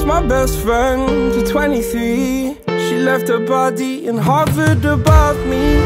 lost my best friend at 23. She left her body and hovered above me.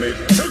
Damn it.